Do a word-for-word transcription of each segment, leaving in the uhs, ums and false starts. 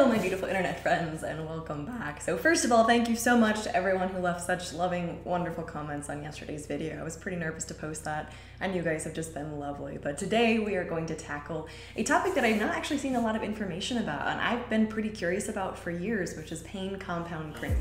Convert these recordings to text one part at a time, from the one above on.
Hello, my beautiful internet friends, and welcome back. So first of all, thank you so much to everyone who left such loving, wonderful comments on yesterday's video. I was pretty nervous to post that, and you guys have just been lovely. But today we are going to tackle a topic that I've not actually seen a lot of information about, and I've been pretty curious about for years, which is pain compound cream.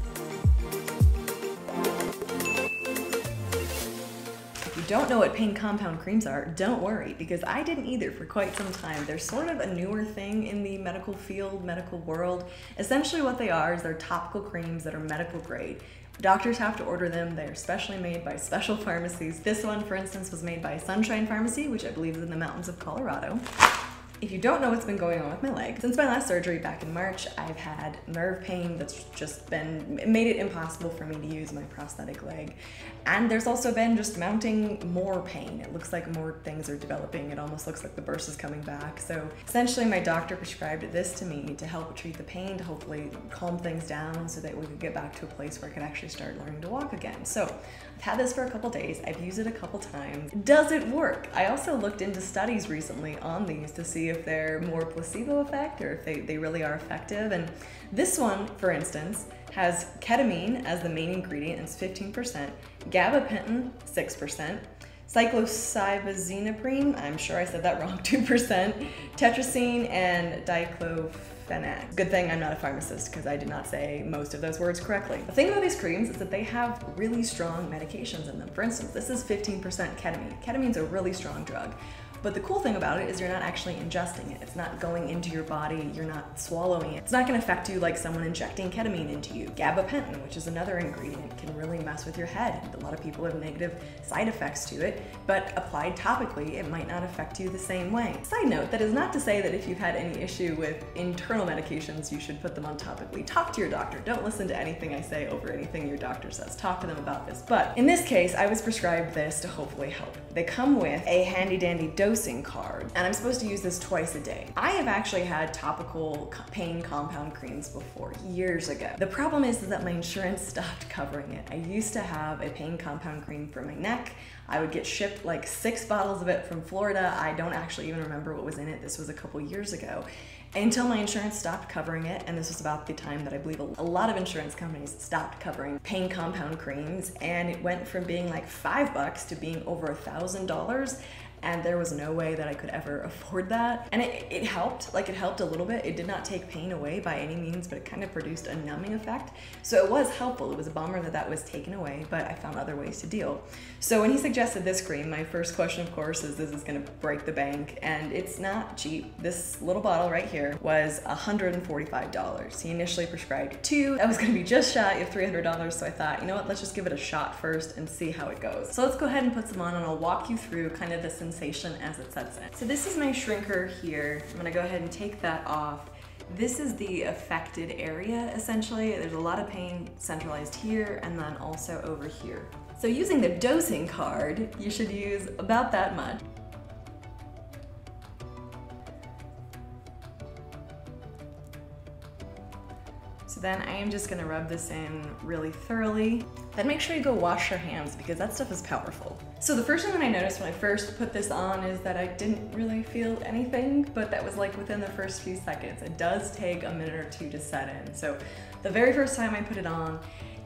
Don't know what pain compound creams are, don't worry, because I didn't either for quite some time. They're sort of a newer thing in the medical field, medical world. Essentially what they are is they're topical creams that are medical grade. Doctors have to order them. They are specially made by special pharmacies. This one, for instance, was made by Sunshine Pharmacy, which I believe is in the mountains of Colorado. If you don't know what's been going on with my leg, since my last surgery back in March, I've had nerve pain that's just been, made it impossible for me to use my prosthetic leg. And there's also been just mounting more pain. It looks like more things are developing. It almost looks like the burst is coming back. So essentially my doctor prescribed this to me to help treat the pain, to hopefully calm things down so that we could get back to a place where I could actually start learning to walk again. So I've had this for a couple days. I've used it a couple times. Does it work? I also looked into studies recently on these to see if they're more placebo effect or if they, they really are effective. And this one, for instance, has ketamine as the main ingredient, it's fifteen percent, gabapentin, six percent, cyclocybazenoprene, I'm sure I said that wrong, two percent, tetracine, and diclofenac. Good thing I'm not a pharmacist because I did not say most of those words correctly. The thing about these creams is that they have really strong medications in them. For instance, this is fifteen percent ketamine. Ketamine's a really strong drug. But the cool thing about it is you're not actually ingesting it. It's not going into your body, you're not swallowing it. It's not gonna affect you like someone injecting ketamine into you. Gabapentin, which is another ingredient, can really mess with your head. A lot of people have negative side effects to it, but applied topically, it might not affect you the same way. Side note, that is not to say that if you've had any issue with internal medications, you should put them on topically. Talk to your doctor. Don't listen to anything I say over anything your doctor says. Talk to them about this. But in this case, I was prescribed this to hopefully help. They come with a handy dandy dose dosing card, and I'm supposed to use this twice a day. I have actually had topical pain compound creams before, years ago. The problem is that my insurance stopped covering it. I used to have a pain compound cream for my neck. I would get shipped like six bottles of it from Florida. I don't actually even remember what was in it. This was a couple years ago, until my insurance stopped covering it, and this was about the time that I believe a lot of insurance companies stopped covering pain compound creams, and it went from being like five bucks to being over a thousand dollars. And there was no way that I could ever afford that. And it, it helped, like it helped a little bit. It did not take pain away by any means, but it kind of produced a numbing effect. So it was helpful. It was a bummer that that was taken away, but I found other ways to deal. So when he suggested this cream, my first question, of course, is this is gonna break the bank, and it's not cheap. This little bottle right here was one hundred forty-five dollars. He initially prescribed two. I was gonna be just shy of three hundred dollars, so I thought, you know what, let's just give it a shot first and see how it goes. So let's go ahead and put some on, and I'll walk you through kind of the sensation as it sets in. So this is my shrinker here. I'm gonna go ahead and take that off. This is the affected area, essentially. There's a lot of pain centralized here and then also over here. So using the dosing card, you should use about that much. So then I am just gonna rub this in really thoroughly. Then make sure you go wash your hands because that stuff is powerful. So the first thing that I noticed when I first put this on is that I didn't really feel anything, but that was like within the first few seconds. It does take a minute or two to set in. So the very first time I put it on,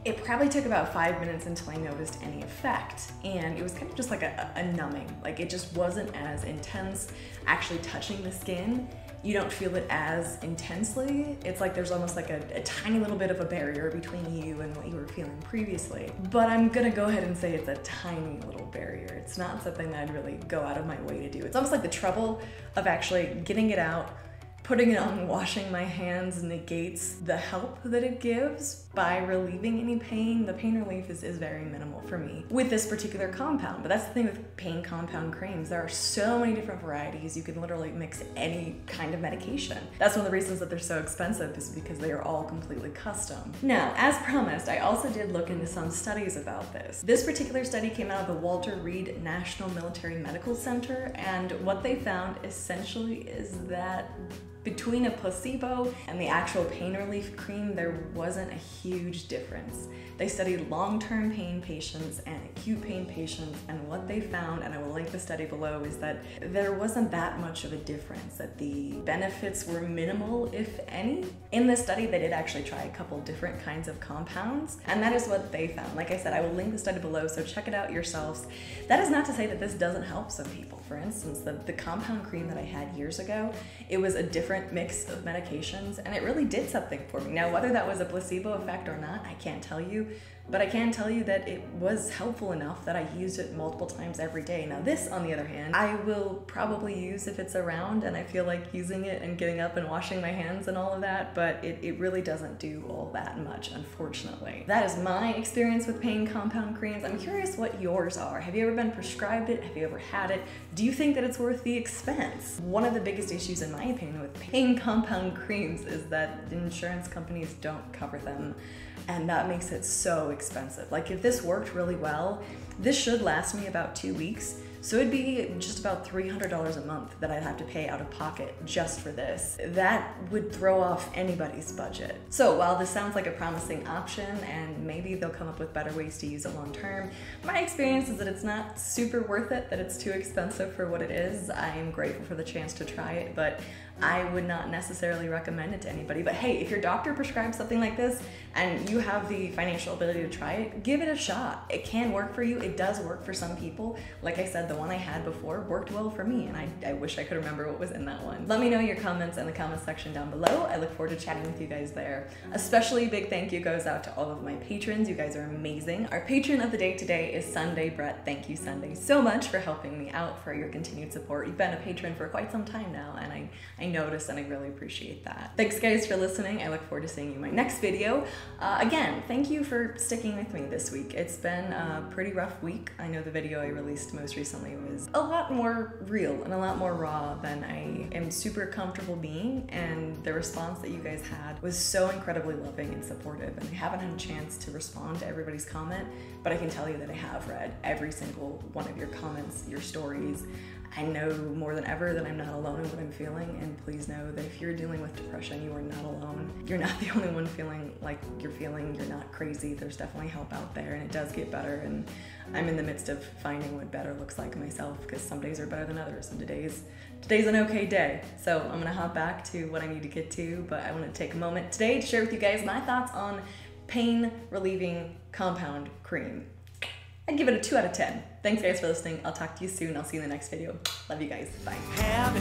it probably took about five minutes until I noticed any effect. And it was kind of just like a, a numbing. Like it just wasn't as intense actually touching the skin. You don't feel it as intensely. It's like there's almost like a, a tiny little bit of a barrier between you and what you were feeling previously. But I'm gonna go ahead and say it's a tiny little barrier. It's not something that I'd really go out of my way to do. It's almost like the trouble of actually getting it out, putting it on, washing my hands negates the help that it gives by relieving any pain. The pain relief is, is very minimal for me with this particular compound. But that's the thing with pain compound creams. There are so many different varieties. You can literally mix any kind of medication. That's one of the reasons that they're so expensive, is because they are all completely custom. Now, as promised, I also did look into some studies about this. This particular study came out of the Walter Reed National Military Medical Center, and what they found essentially is that between a placebo and the actual pain relief cream, there wasn't a huge difference. They studied long-term pain patients and acute pain patients, and what they found, and I will link the study below, is that there wasn't that much of a difference, that the benefits were minimal, if any. In this study, they did actually try a couple different kinds of compounds, and that is what they found. Like I said, I will link the study below, so check it out yourselves. That is not to say that this doesn't help some people. For instance, the, the compound cream that I had years ago, it was a different mix of medications, and it really did something for me. Now, whether that was a placebo effect or not, I can't tell you, but I can tell you that it was helpful enough that I used it multiple times every day. Now this, on the other hand, I will probably use if it's around and I feel like using it and getting up and washing my hands and all of that, but it, it really doesn't do all that much, unfortunately. That is my experience with pain compound creams. I'm curious what yours are. Have you ever been prescribed it? Have you ever had it? Do you think that it's worth the expense? One of the biggest issues, in my opinion, with pain compound creams is that insurance companies don't cover them, and that makes it so expensive. Like, if this worked really well, this should last me about two weeks. So it'd be just about three hundred dollars a month that I'd have to pay out of pocket just for this. That would throw off anybody's budget. So while this sounds like a promising option and maybe they'll come up with better ways to use it long term, my experience is that it's not super worth it, that it's too expensive for what it is. I am grateful for the chance to try it, but I would not necessarily recommend it to anybody. But hey, if your doctor prescribes something like this and you have the financial ability to try it, give it a shot. It can work for you. It does work for some people. Like I said, the one I had before worked well for me, and I, I wish I could remember what was in that one. Let me know your comments in the comment section down below. I look forward to chatting with you guys there. Especially big thank you goes out to all of my patrons. You guys are amazing. Our patron of the day today is Sunday Brett. Thank you, Sunday, so much for helping me out, for your continued support. You've been a patron for quite some time now, and I, I notice and I really appreciate that. Thanks guys for listening. I look forward to seeing you in my next video. Uh, again, thank you for sticking with me this week. It's been a pretty rough week. I know the video I released most recently was a lot more real and a lot more raw than I am super comfortable being, and the response that you guys had was so incredibly loving and supportive, and I haven't had a chance to respond to everybody's comment, but I can tell you that I have read every single one of your comments, your stories. I know more than ever that I'm not alone in what I'm feeling, and please know that if you're dealing with depression, you are not alone. You're not the only one feeling like you're feeling. You're not crazy. There's definitely help out there, and it does get better, and I'm in the midst of finding what better looks like myself, because some days are better than others, and today's, today's an okay day. So I'm gonna hop back to what I need to get to, but I wanna take a moment today to share with you guys my thoughts on pain-relieving compound cream. I'd give it a two out of ten. Thanks guys for listening. I'll talk to you soon. I'll see you in the next video. Love you guys. Bye.